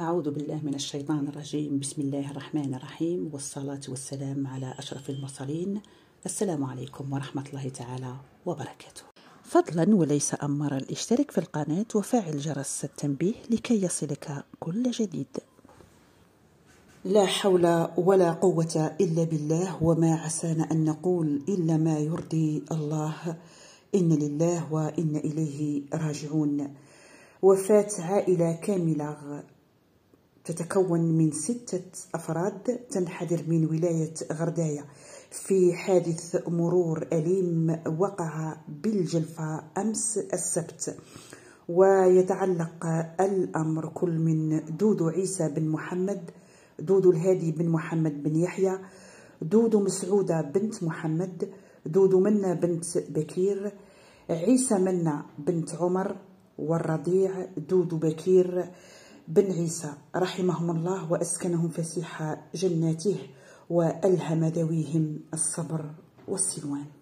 أعوذ بالله من الشيطان الرجيم. بسم الله الرحمن الرحيم، والصلاة والسلام على أشرف المرسلين. السلام عليكم ورحمة الله تعالى وبركاته. فضلا وليس أمرا، اشترك في القناة وفعل جرس التنبيه لكي يصلك كل جديد. لا حول ولا قوة إلا بالله، وما عسانا أن نقول إلا ما يرضي الله، إن لله وإن إليه راجعون. وفاة عائلة كاملة تتكون من 6 أفراد تنحدر من ولاية غردايه في حادث مرور أليم وقع بالجلفة أمس السبت. ويتعلق الأمر كل من دودو عيسى بن محمد، دودو الهادي بن محمد بن يحيى، دودو مسعوده بنت محمد، دودو منى بنت بكير عيسى، منى بنت عمر، والرضيع دودو بكير بن عيسى، رحمهم الله وأسكنهم فسيح جناته وألهم ذويهم الصبر والسلوان.